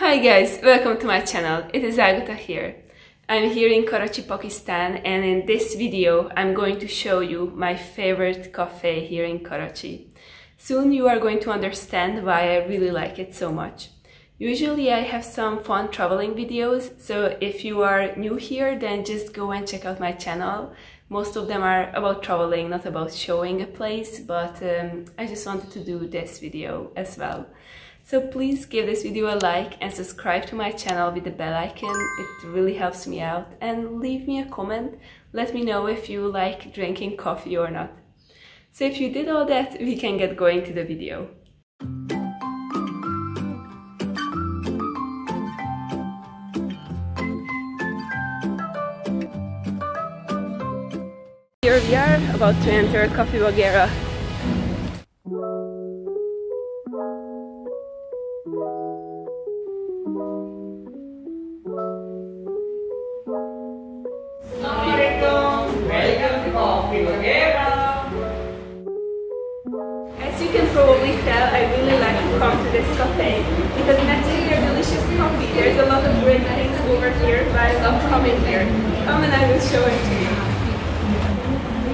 Hi guys, welcome to my channel. It is Ágota here. I'm here in Karachi, Pakistan, and in this video I'm going to show you my favorite cafe here in Karachi. Soon you are going to understand why I really like it so much. Usually I have some fun traveling videos, so if you are new here then just go and check out my channel. Most of them are about traveling, not about showing a place, but I just wanted to do this video as well. So please give this video a like and subscribe to my channel with the bell icon. It really helps me out. And leave me a comment. Let me know if you like drinking coffee or not. So if you did all that, we can get going to the video. Here we are, about to enter Coffee Wagera. As you can probably tell, I really like to come to this cafe because next to their delicious coffee, there's a lot of great things over here, but I love coming here. Come and I will show it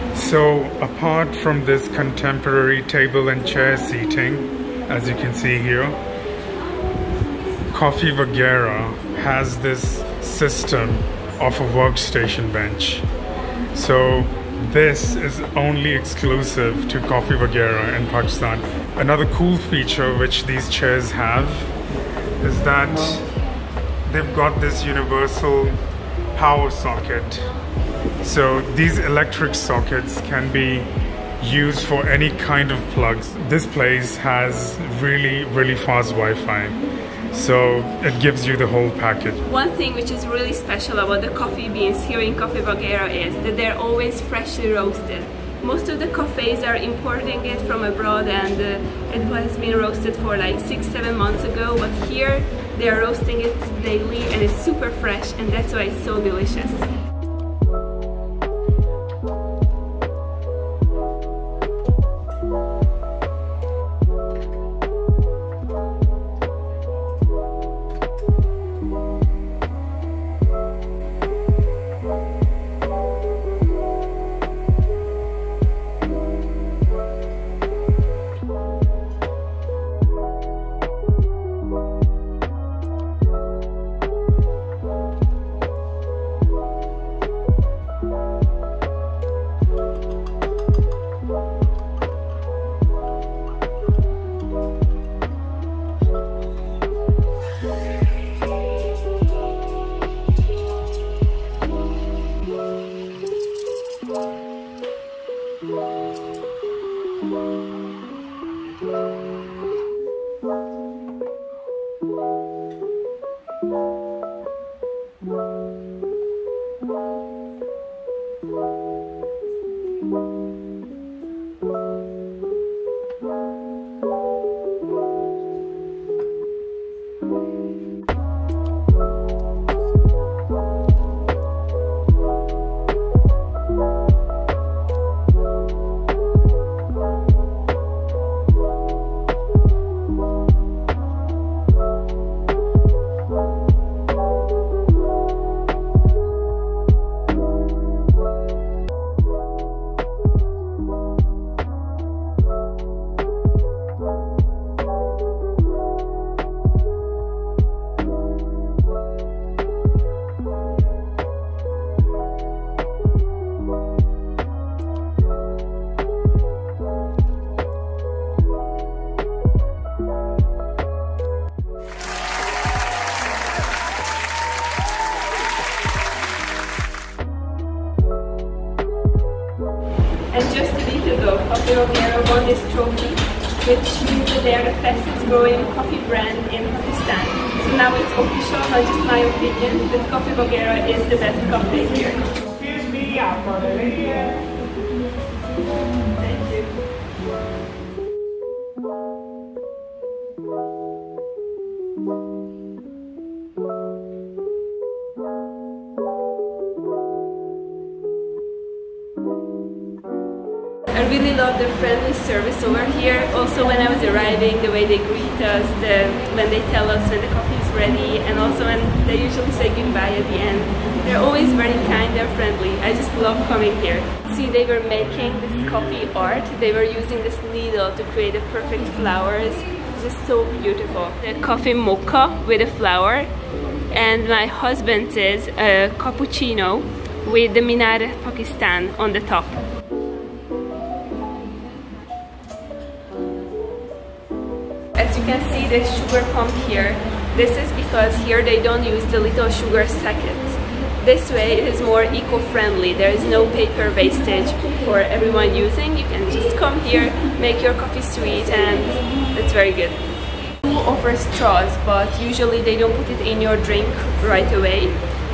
to you. So, apart from this contemporary table and chair seating, as you can see here, Coffee Vergara has this system of a workstation bench. So this is only exclusive to Coffee Wagera in Pakistan. Another cool feature which these chairs have is that they've got this universal power socket. So these electric sockets can be used for any kind of plugs. This place has really fast Wi-Fi, so it gives you the whole package. One thing which is really special about the coffee beans here in Coffee Bouguera is that they're always freshly roasted. Most of the cafes are importing it from abroad and it has been roasted for like 6-7 months ago, but here they are roasting it daily and it's super fresh, and that's why it's so delicious. This trophy, which means that they are the fastest growing coffee brand in Pakistan. So now it's official, not just my opinion, that Coffee Bouguera is the best coffee here. Excuse me, I'm for the lady. Thank you. I really love the friendly service over here. Also, when I was arriving, the way they greet us, when they tell us when the coffee is ready, and also when they usually say goodbye at the end, they're always very kind and friendly. I just love coming here. See, they were making this coffee art. They were using this needle to create the perfect flowers. It's just so beautiful. The coffee mocha with a flower, and my husband says a cappuccino with the Minaret Pakistan on the top. As you can see, the sugar pump here, this is because here they don't use the little sugar sackets. This way it is more eco-friendly, there is no paper wastage for everyone using. You can just come here, make your coffee sweet, and it's very good. Who offers straws, but usually they don't put it in your drink right away.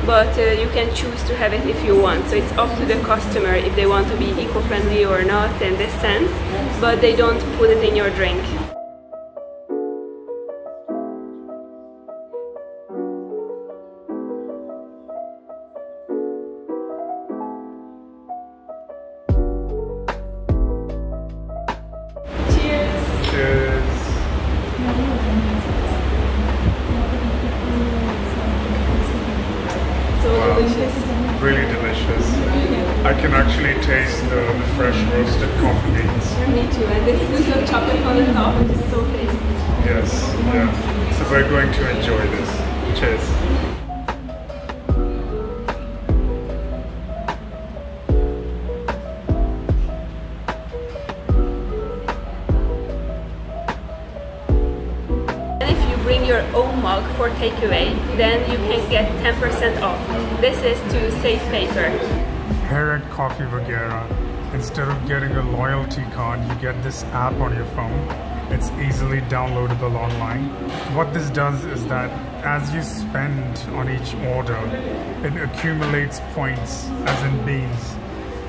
But you can choose to have it if you want, so it's up to the customer if they want to be eco-friendly or not in this sense, but they don't put it in your drink. Really delicious. I can actually taste the fresh roasted coffee beans. Me too, and this is the chocolate on the top, which is so tasty. Yes, yeah. So we're going to enjoy this. Cheers. And if you bring your own mug for takeaway, then you can get 10% off. This is to save paper. Here at Coffee Wagera, instead of getting a loyalty card, you get this app on your phone. It's easily downloadable online. What this does is that as you spend on each order, it accumulates points, as in beans.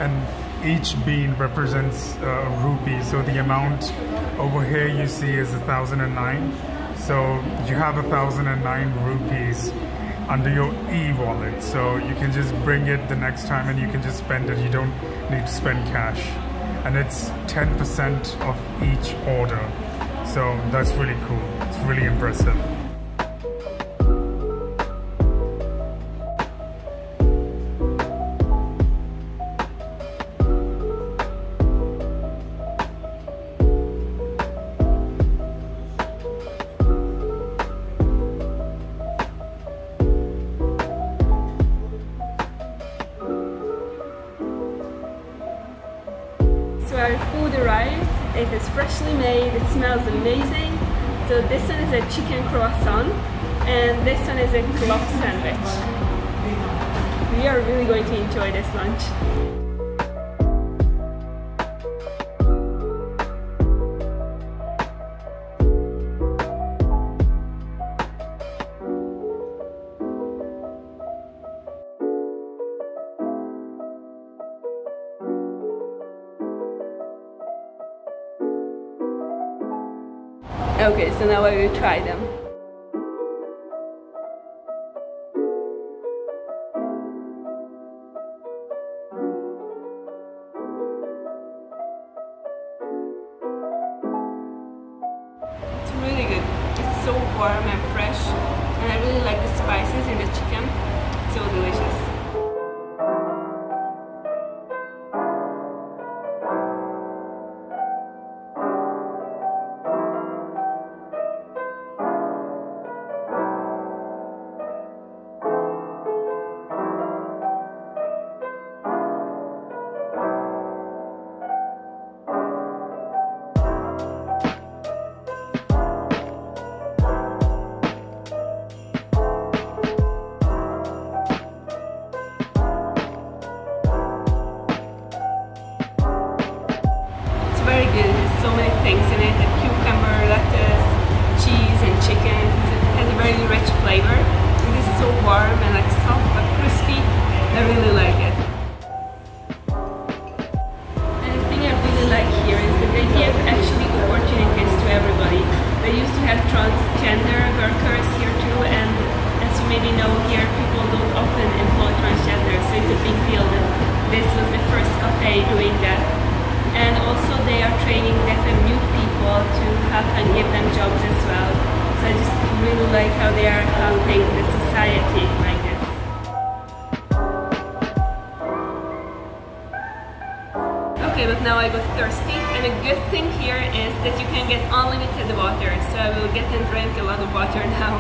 And each bean represents a rupee. So the amount over here you see is 1,009. So you have 1,009 rupees under your e-wallet, so you can just bring it the next time and you can just spend it. You don't need to spend cash, and it's 10% of each order, so that's really cool. It's really impressive. So our food arrived, it is freshly made, it smells amazing. So this one is a chicken croissant and this one is a club sandwich. We are really going to enjoy this lunch. Okay, so now I will try them. It's really good. It's so warm and fresh, and I really like the spices in the chicken. It's so delicious. Very good, there's so many things in it, like cucumber, lettuce, cheese and chicken. It has a very rich flavor. It is so warm and like soft but crispy. I really like it. And the thing I really like here is that they give actually opportunities to everybody. They used to have transgender workers here too, and as you maybe know, here people don't often employ transgender, so it's a big deal that this was the first cafe doing that. And also they are training deaf and mute people to help and give them jobs as well. So I just really like how they are something in the society like this. Okay, but now I got thirsty, and a good thing here is that you can get unlimited water, so I will get and drink a lot of water now.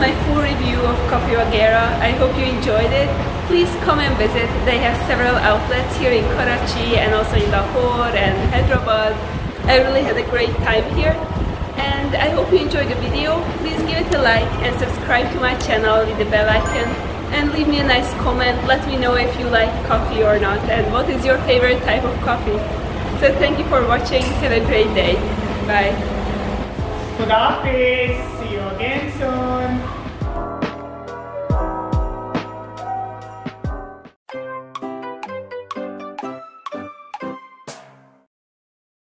My full review of Coffee Wagera. I hope you enjoyed it. Please come and visit. They have several outlets here in Karachi and also in Lahore and Hyderabad. I really had a great time here, and I hope you enjoyed the video. Please give it a like and subscribe to my channel with the bell icon, and leave me a nice comment. Let me know if you like coffee or not, and what is your favorite type of coffee. So thank you for watching. Have a great day. Bye. Good afternoon. See you again soon.